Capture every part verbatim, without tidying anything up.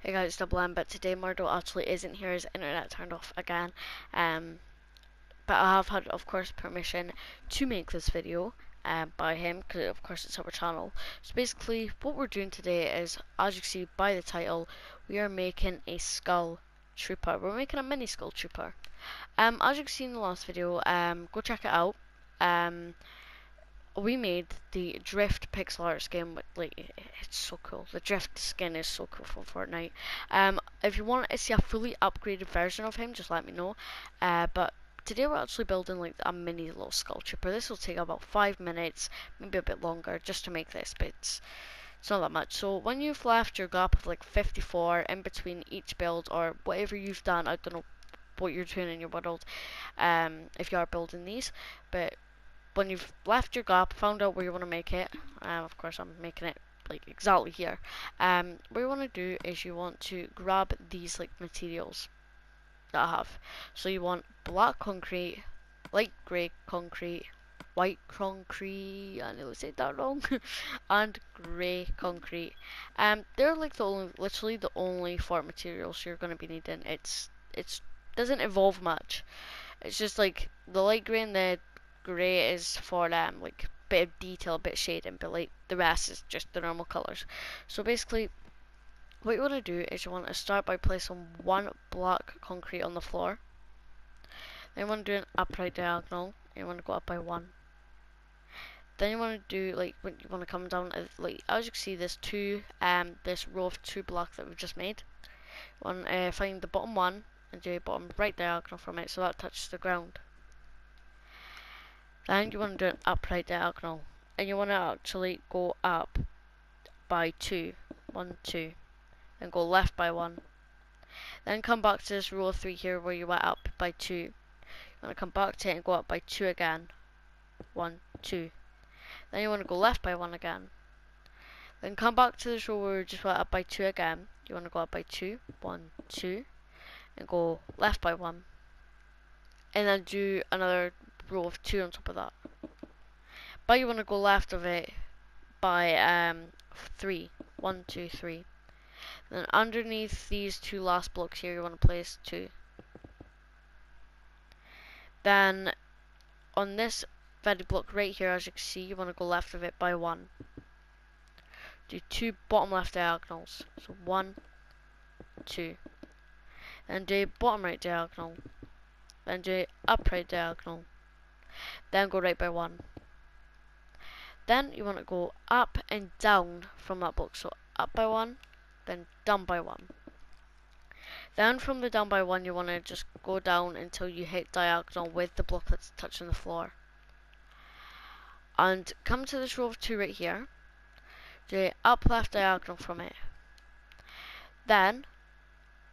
Hey guys, it's Double M, but today Mardo actually isn't here. His internet turned off again. Um, but I have had, of course, permission to make this video um, by him, because of course it's our channel. So basically, what we're doing today is, as you can see by the title, we are making a skull trooper. We're making a mini skull trooper. Um, as you can see in the last video, um, go check it out. Um, we made the Drift pixel art skin, with, like, it's so cool. The Drift skin is so cool from Fortnite. Um, if you want to see a fully upgraded version of him, just let me know. Uh, but today we're actually building like a mini little skull trooper. This will take about five minutes, maybe a bit longer, just to make this, but it's, it's not that much. So when you've left your gap of like fifty-four in between each build or whatever you've done, I don't know what you're doing in your world, um, if you are building these, but when you've left your gap, found out where you want to make it, um, of course I'm making it like exactly here, um, what you want to do is you want to grab these like materials that I have. So you want black concrete, light grey concrete, white concrete, I nearly said that wrong, and grey concrete. Um, they're like the only, literally the only four materials you're going to be needing. It's, it's doesn't evolve much. It's just like the light grey and the grey is for um like a bit of detail, a bit of shading, but like the rest is just the normal colours. So basically what you want to do is you want to start by placing one black concrete on the floor. Then you want to do an upright diagonal, and you want to go up by one. Then you want to do like when you want to come down, like as you can see there's two um this row of two blocks that we've just made. You want to uh, find the bottom one and do a bottom right diagonal from it so that touches the ground. Then you want to do an upright diagonal, and you want to actually go up by two, one, two, and go left by one. Then come back to this row of three here where you went up by two. You want to come back to it and go up by two again, one, two. Then you want to go left by one again. Then come back to this row where you just went up by two again. You want to go up by two, one, two, and go left by one. And then do another row of two on top of that, but you want to go left of it by um three, one, two, three. And then underneath these two last blocks here, you want to place two. Then on this very block right here, as you can see, you want to go left of it by one. Do two bottom left diagonals, so one, two. Then do bottom right diagonal. Then do upright diagonal. Then go right by one. Then you want to go up and down from that block, so up by one, then down by one. Then from the down by one, you want to just go down until you hit diagonal with the block that's touching the floor. And come to this row of two right here, do up left diagonal from it. Then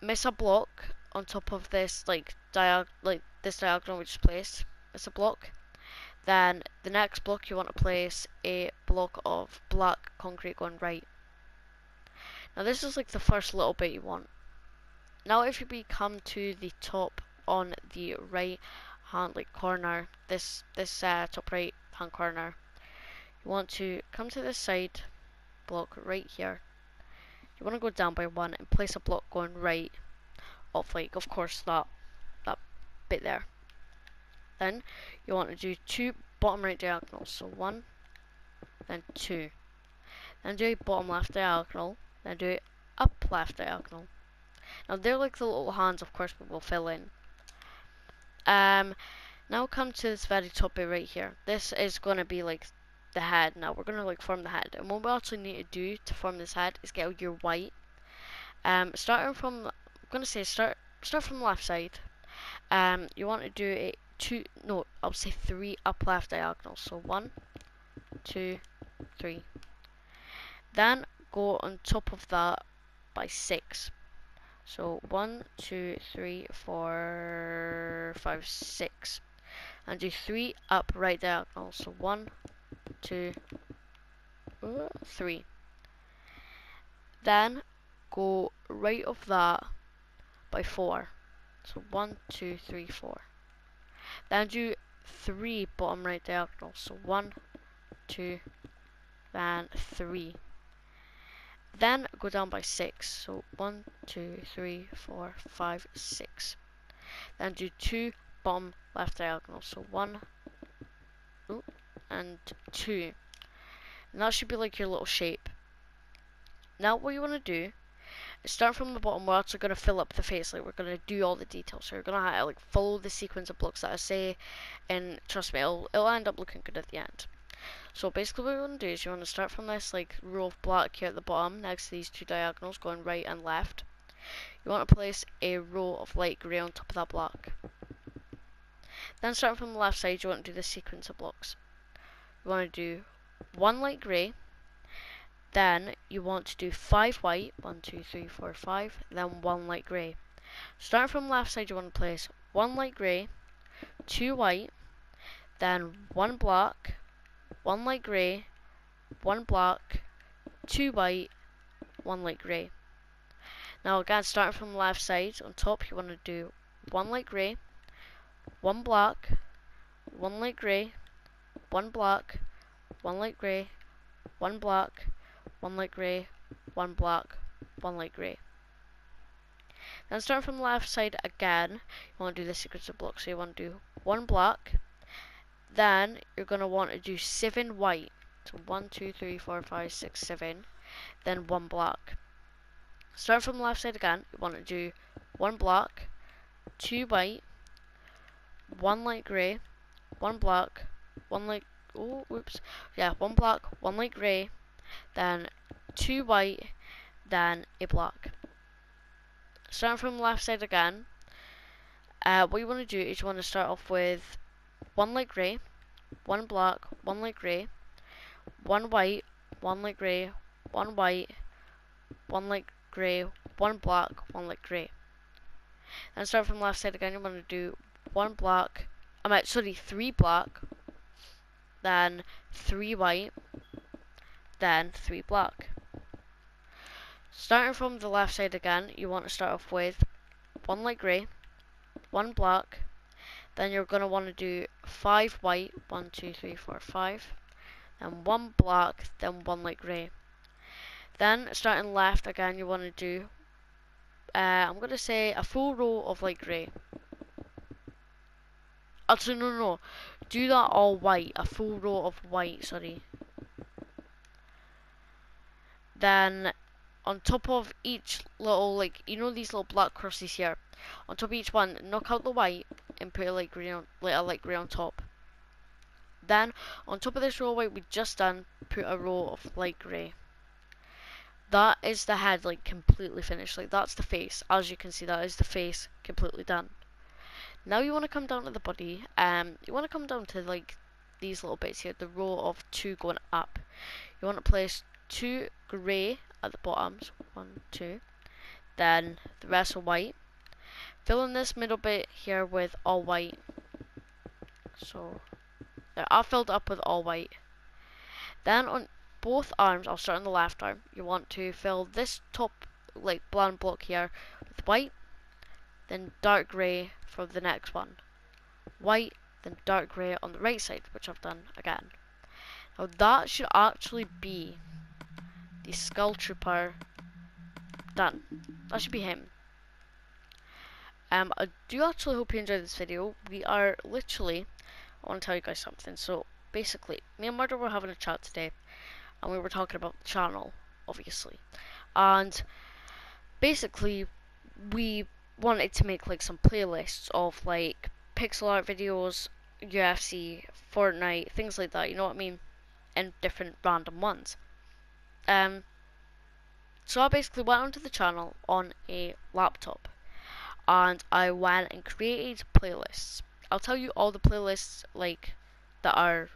miss a block on top of this like diag like this diagonal we just placed. It's a block. Then the next block, you want to place a block of black concrete going right. Now this is like the first little bit you want. Now if you become to the top on the right hand like corner, this this uh, top right hand corner, you want to come to this side block right here. You want to go down by one and place a block going right of like of course that that bit there. Then you want to do two bottom right diagonals, so one, then two. Then do a bottom left diagonal, then do up left diagonal. Now they're like the little hands, of course, but we'll fill in. Um, now come to this very top bit right here. This is going to be like the head. Now we're going to like form the head, and what we actually need to do to form this head is get out your white. Um, starting from, I'm going to say start start from the left side. Um, you want to do it. Two, no, I'll say three up left diagonals, so one, two, three. Then go on top of that by six, so one, two, three, four, five, six, and do three up right diagonals, so one, two, three. Then go right of that by four, so one, two, three, four. Then do three bottom right diagonals, so one, two, then three. Then go down by six. So one, two, three, four, five, six. Then do two bottom left diagonal. So one and two. And that should be like your little shape. Now what you want to do is start from the bottom. We're also going to fill up the face. Like, we're going to do all the details. So you're going to have to like follow the sequence of blocks that I say, and trust me, it'll, it'll end up looking good at the end. So basically what you want to do is you want to start from this like row of black here at the bottom next to these two diagonals going right and left. You want to place a row of light grey on top of that block. Then starting from the left side, you want to do the sequence of blocks. You want to do one light grey, then you want to do five white, one, two, three, four, five, then one light grey. Starting from the left side, you want to place one light grey, two white, then one black, one light grey, one black, two white, one light grey. Now again, starting from the left side on top, you want to do one light grey, one black, one light grey, one black, one light grey, one black, one light grey, one black, one light grey. Then starting from the left side again, you want to do the sequence of blocks. So you want to do one black, then you're going to want to do seven white. So one, two, three, four, five, six, seven, then one black. Starting from the left side again, you want to do one black, two white, one light grey, one black, one light, oh, whoops, yeah, one black, one light grey, then two white, then a black. Starting from the left side again, uh, what you want to do is you want to start off with one light grey, one black, one light grey, one white, one light grey, one white, one light grey, one black, one light grey. And start from the left side again, you want to do one black, I mean, sorry, three black, then three white, then three black. Starting from the left side again, you want to start off with one light grey, one black, then you're going to want to do five white, one, two, three, four, five, then one black, then one light grey. Then starting left again, you want to do, uh, I'm going to say a full row of light grey. Actually, no, no, no, do that all white, a full row of white, sorry. Then on top of each little, like, you know these little black crosses here, on top of each one, knock out the white and put a light grey on, like a light grey on top. Then on top of this row of white we just done, put a row of light grey. That is the head, like, completely finished. Like, that's the face, as you can see, that is the face completely done. Now you want to come down to the body. Um, you want to come down to like these little bits here, the row of two going up. You want to place two grey at the bottom, so one, two, then the rest are white. Fill in this middle bit here with all white. So there, I filled up with all white. Then on both arms, I'll start on the left arm. You want to fill this top like bland block here with white, then dark grey for the next one, white, then dark grey on the right side, which I've done again. Now that should actually be the Skull Trooper done. That should be him. Um, I do actually hope you enjoyed this video. We are literally, I want to tell you guys something. So basically, me and Mardo were having a chat today, and we were talking about the channel, obviously, and basically we wanted to make like some playlists of like pixel art videos, U F C, Fortnite, things like that, you know what I mean, and different random ones. Um, so I basically went onto the channel on a laptop and I went and created playlists. I'll tell you all the playlists like that are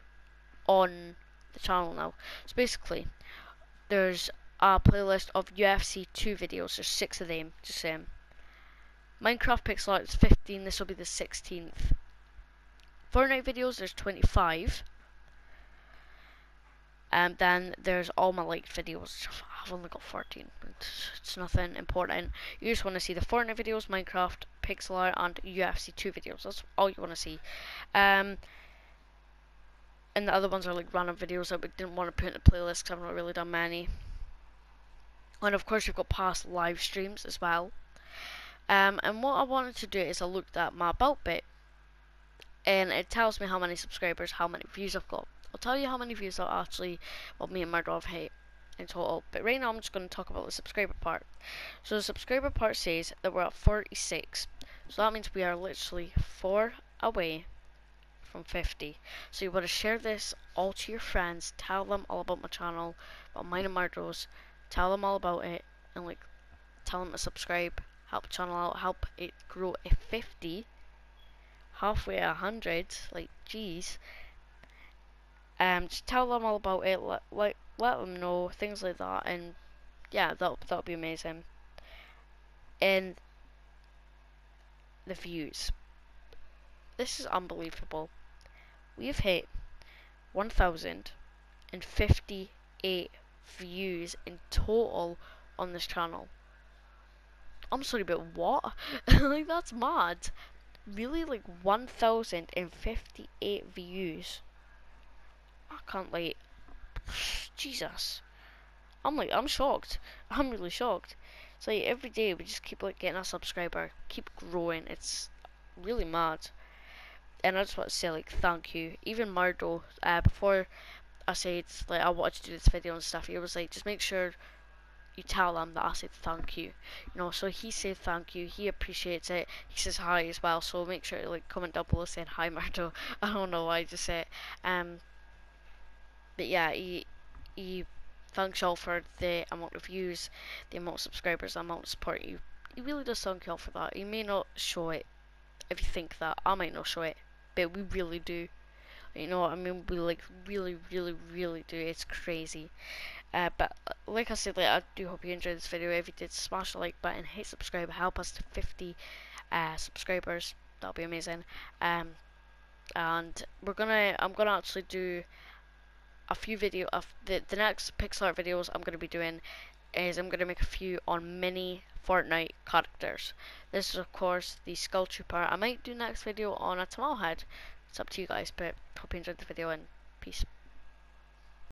on the channel now. So basically there's a playlist of U F C two videos, there's six of them, just saying. Minecraft pixel art is fifteen, this will be the sixteenth. Fortnite videos, there's twenty-five. And um, then there's all my liked videos. I've only got fourteen. It's, it's nothing important. You just want to see the Fortnite videos, Minecraft, pixel art, and U F C two videos. That's all you want to see. Um, and the other ones are like random videos that we didn't want to put in the playlist because I've not really done many. And of course, we've got past live streams as well. Um, and what I wanted to do is I looked at my belt bit, and it tells me how many subscribers, how many views I've got. I'll tell you how many views I'll actually, well, me and Mardo have hit in total. But right now, I'm just going to talk about the subscriber part. So the subscriber part says that we're at forty-six. So that means we are literally four away from fifty. So you want to share this all to your friends. Tell them all about my channel, about mine and Mardo's. Tell them all about it, and like, tell them to subscribe. Help the channel out. Help it grow a fifty. Halfway a hundred. Like, jeez. Um, just tell them all about it. Let like let them know things like that, and yeah, that'll that'll be amazing. And the views. This is unbelievable. We've hit one thousand and fifty-eight views in total on this channel. I'm sorry, but what? Like, that's mad. Really, like, one thousand fifty-eight views. I can't, like, Jesus. I'm, like, I'm shocked. I'm really shocked. It's like, every day we just keep, like, getting a subscriber. Keep growing. It's really mad. And I just want to say, like, thank you. Even Mardo, uh, before I said, like, I wanted to do this video and stuff, he was like, just make sure you tell them that I said thank you, you know. So he said thank you, he appreciates it, he says hi as well, so make sure to, like, comment down below saying hi Mardo. I don't know why I just said it. Um but yeah, he he thanks y'all for the amount of views, the amount of subscribers, the amount of support. You he, he really does thank y'all for that. You may not show it if you think that, I might not show it, but we really do, you know what I mean? We, like, really really really do. It's crazy. Uh, but like I said, like, I do hope you enjoyed this video. If you did, smash the like button, hit subscribe, help us to fifty uh, subscribers. That'll be amazing. Um, and we're gonna, I'm gonna actually do a few video of the the next pixel art videos I'm gonna be doing is I'm gonna make a few on mini Fortnite characters. This is of course the skull trooper. I might do next video on a tomato head. It's up to you guys. But hope you enjoyed the video, and peace.